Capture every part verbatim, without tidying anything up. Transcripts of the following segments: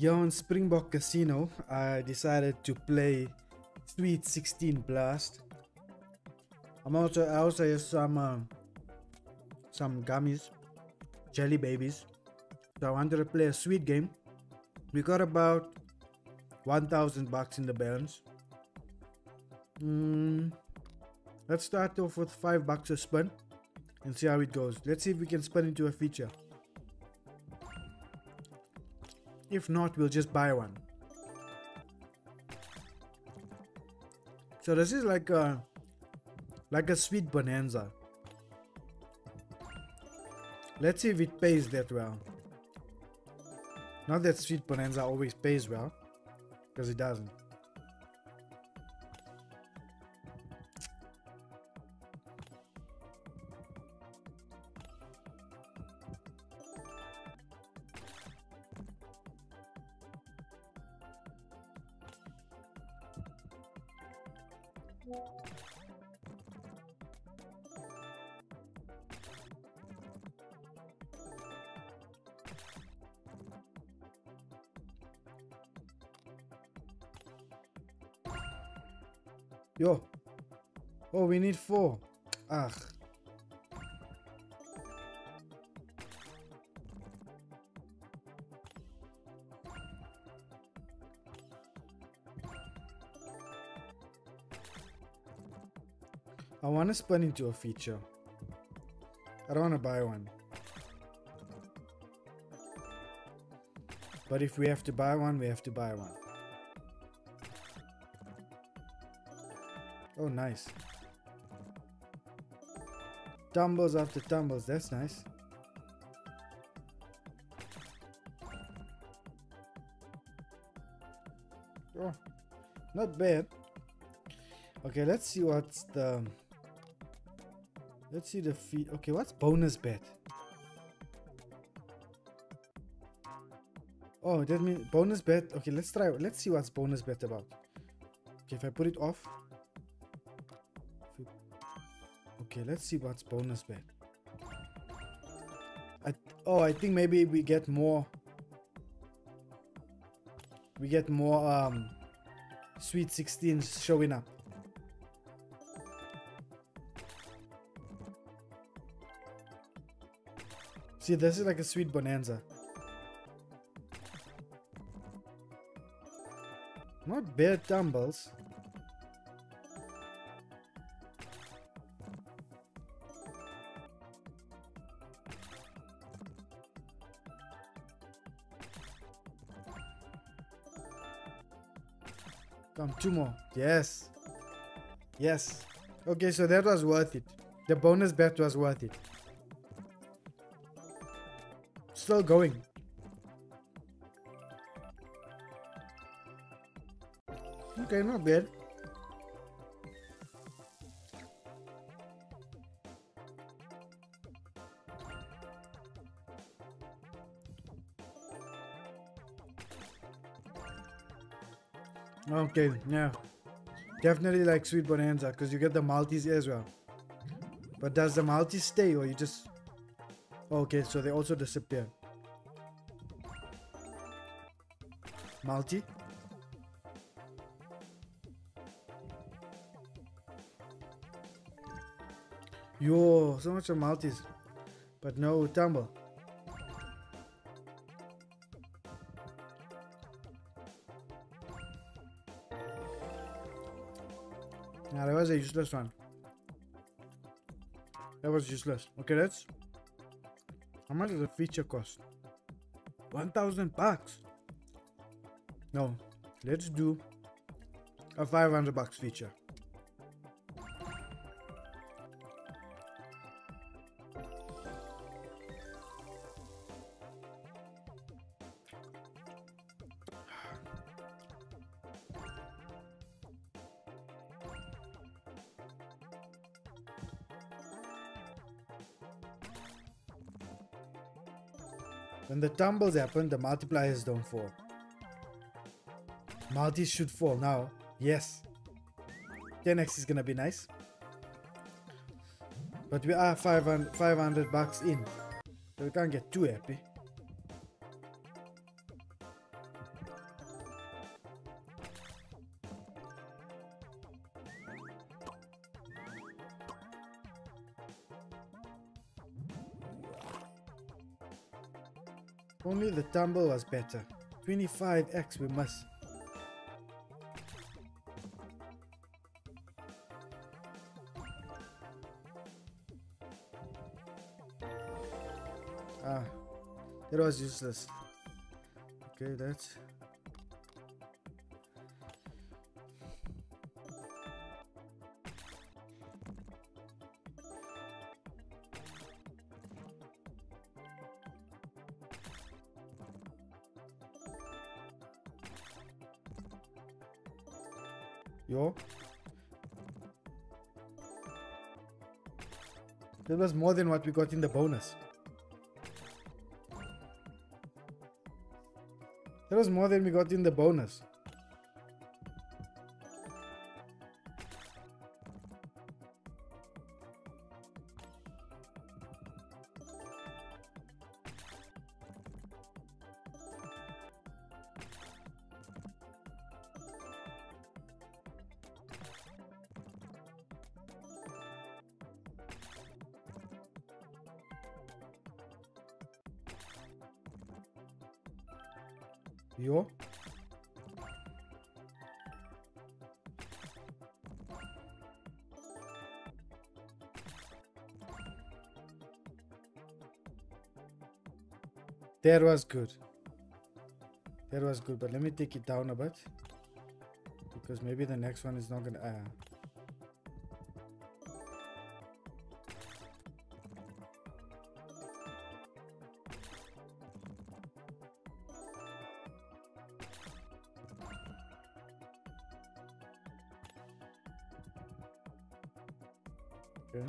Here on Springbok Casino, I decided to play Sweet sixteen Blast. I'm also, I also have some uh, some gummies, Jelly Babies. So I wanted to play a sweet game. We got about one thousand bucks in the balance. Mm, let's start off with five bucks a spin and see how it goes. Let's see if we can spin into a feature. If not, we'll just buy one. So this is like a like a Sweet Bonanza. Let's see if it pays that well. Not that Sweet Bonanza always pays well, because it doesn't. Yo. Oh, we need four. Ah. I want to spin into a feature. I don't want to buy one. But if we have to buy one, we have to buy one. Oh, nice. Tumbles after tumbles, that's nice. Oh, not bad. Okay, let's see what's the... Let's see the feed. Okay, what's bonus bet? Oh, that means bonus bet. Okay, let's try. Let's see what's bonus bet about. Okay, if I put it off. Okay, let's see what's bonus bet. I, oh, I think maybe we get more. We get more um, Sweet sixteens showing up. See, this is like a Sweet Bonanza. Not bad tumbles. Come, two more. Yes. Yes. Okay, so that was worth it. The bonus bet was worth it. Still going. Okay, not bad. Okay, yeah, definitely like Sweet Bonanza, because you get the multis as well. But does the multis stay, or you just... Okay, so they also disappear. Multi. Yo, so much of multis. But no tumble. Nah, that was a useless one. That was useless. Okay, let's... How much does the feature cost? one thousand bucks. No, let's do a five hundred bucks feature. When the tumbles happen, the multipliers don't fall. Multis should fall now. Yes. ten X is gonna be nice. But we are five hundred bucks in. So we can't get too happy. Only the tumble was better. twenty-five X we must. Ah, it was useless. Okay, that's... Yo. That was more than what we got in the bonus. That was more than we got in the bonus. Yo. That was good. That was good, but let me take it down a bit. Because maybe the next one is not gonna... Uh, Okay,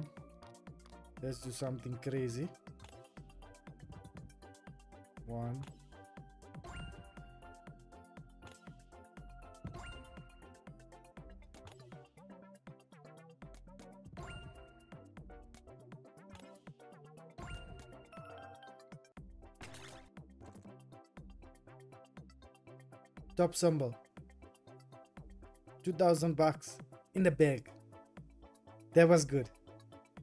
let's do something crazy. One. Top symbol. Two thousand bucks in the bag. That was good.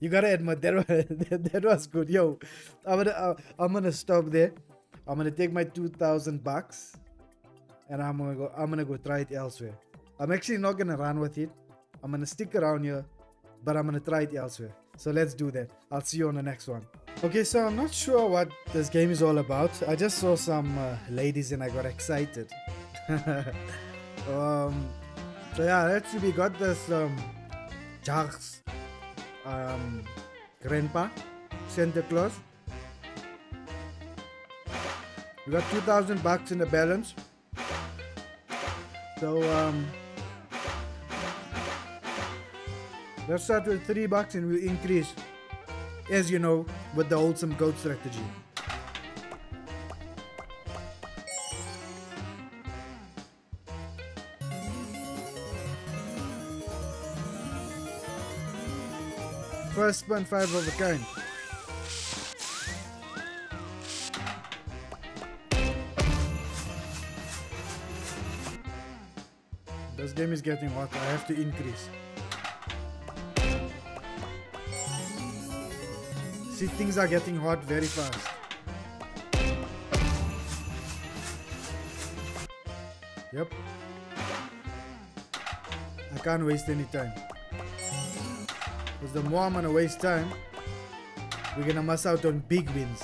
You gotta admit, that was, that, that was good. Yo, I'm gonna, uh, I'm gonna stop there. I'm gonna take my two thousand bucks and I'm gonna go, I'm gonna go try it elsewhere. I'm actually not gonna run with it. I'm gonna stick around here, but I'm gonna try it elsewhere. So let's do that. I'll see you on the next one. Okay, so I'm not sure what this game is all about. I just saw some uh, ladies and I got excited. um, so yeah, let's see, we got this um, Jags. Um, Grandpa, Santa Claus. We got two thousand bucks in the balance. So, um, let's start with three bucks and we'll increase, as you know, with the wholesome goat strategy. First spin, five of a kind. This game is getting hot. I have to increase. See, things are getting hot very fast. Yep. I can't waste any time. Because the more I'm gonna waste time, we're gonna miss out on big wins.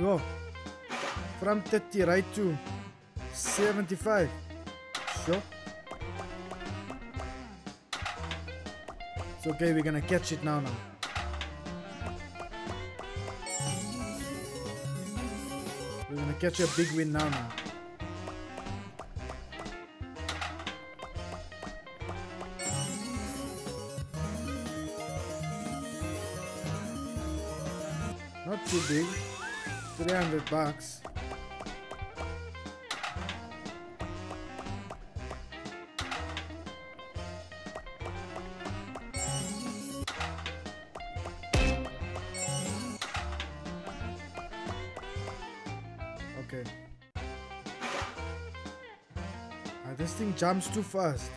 Yo, from thirty right to seventy-five. Sure. It's okay, we're gonna catch it now now. We're gonna catch a big win now now. Not too big. three hundred bucks. Okay. Uh, this thing jumps too fast.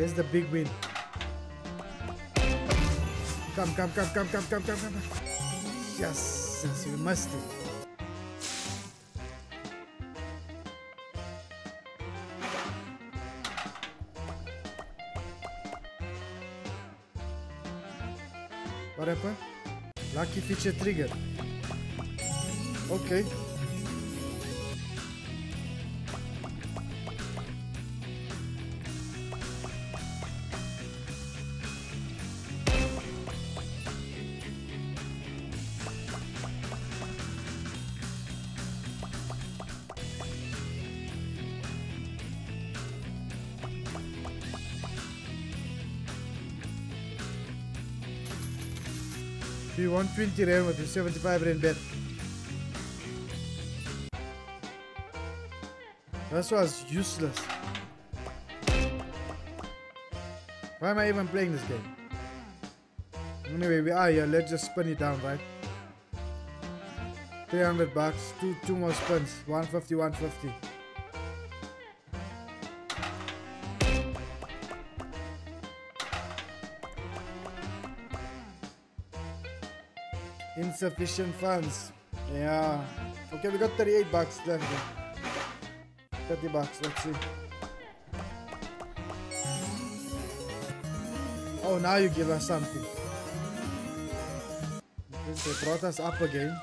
Where's the big win? Come, come, come, come, come, come, come, come. Yes, yes, we must do. What happened? Lucky feature trigger. Okay. We won twenty rand with a seventy-five rand bet. That was useless. Why am I even playing this game? Anyway, we are here. Let's just spin it down, right? three hundred bucks. Two, two more spins. one fifty, one fifty. Insufficient funds. Yeah. Okay, we got thirty-eight bucks left. thirty bucks, let's see. Oh, now you give us something. They brought us up again.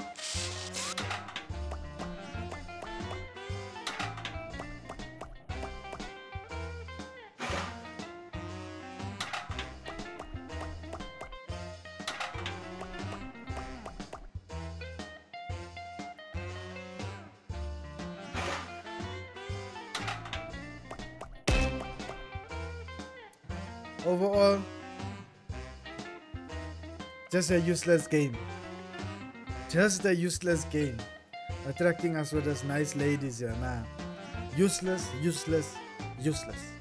Overall, just a useless game. Just a useless game. Attracting us with those nice ladies here, man. Useless, useless, useless.